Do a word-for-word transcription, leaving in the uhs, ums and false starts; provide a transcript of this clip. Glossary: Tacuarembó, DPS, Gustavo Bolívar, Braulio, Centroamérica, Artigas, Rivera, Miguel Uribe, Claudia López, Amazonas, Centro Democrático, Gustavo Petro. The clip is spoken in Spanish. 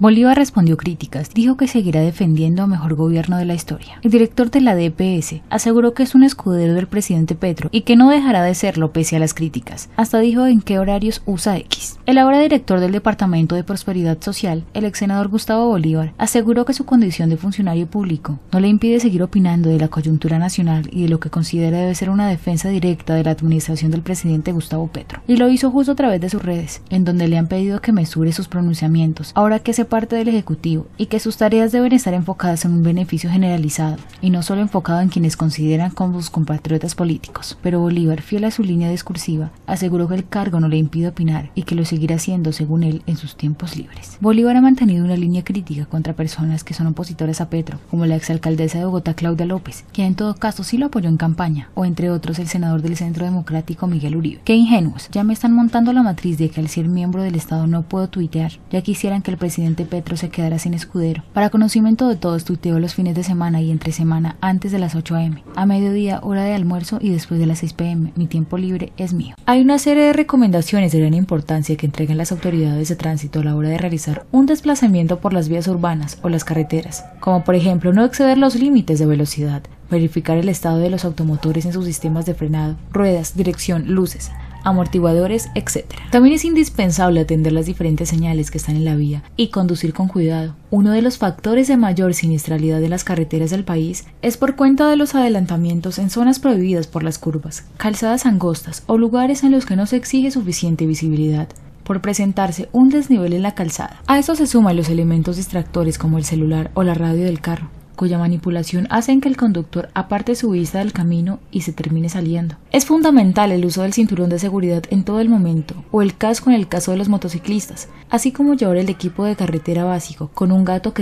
Bolívar respondió críticas, dijo que seguirá defendiendo a mejor gobierno de la historia. El director de la D P S aseguró que es un escudero del presidente Petro y que no dejará de serlo pese a las críticas. Hasta dijo en qué horarios usa X. El ahora director del Departamento de Prosperidad Social, el ex senador Gustavo Bolívar, aseguró que su condición de funcionario público no le impide seguir opinando de la coyuntura nacional y de lo que considera debe ser una defensa directa de la administración del presidente Gustavo Petro. Y lo hizo justo a través de sus redes, en donde le han pedido que mesure sus pronunciamientos, ahora que hace parte del Ejecutivo, y que sus tareas deben estar enfocadas en un beneficio generalizado, y no solo enfocado en quienes consideran como sus compatriotas políticos. Pero Bolívar, fiel a su línea discursiva, aseguró que el cargo no le impide opinar y que lo seguirá haciendo, según él, en sus tiempos libres. Bolívar ha mantenido una línea crítica contra personas que son opositoras a Petro, como la exalcaldesa de Bogotá Claudia López, quien en todo caso sí lo apoyó en campaña, o entre otros el senador del Centro Democrático Miguel Uribe. Qué ingenuos, ya me están montando la matriz de que al ser miembro del Estado no puedo tuitear, ya quisieran que el presidente Petro se quedara sin escudero. Para conocimiento de todos, tuiteo los fines de semana y entre semana antes de las ocho a m, a mediodía hora de almuerzo y después de las seis p m, mi tiempo libre es mío. Hay una serie de recomendaciones de gran importancia que entregan las autoridades de tránsito a la hora de realizar un desplazamiento por las vías urbanas o las carreteras, como por ejemplo no exceder los límites de velocidad, verificar el estado de los automotores en sus sistemas de frenado, ruedas, dirección, luces, amortiguadores, etcétera. También es indispensable atender las diferentes señales que están en la vía y conducir con cuidado. Uno de los factores de mayor siniestralidad de las carreteras del país es por cuenta de los adelantamientos en zonas prohibidas por las curvas, calzadas angostas o lugares en los que no se exige suficiente visibilidad, por presentarse un desnivel en la calzada. A eso se suman los elementos distractores como el celular o la radio del carro, cuya manipulación hacen que el conductor aparte su vista del camino y se termine saliendo. Es fundamental el uso del cinturón de seguridad en todo el momento, o el casco en el caso de los motociclistas, así como llevar el equipo de carretera básico con un gato que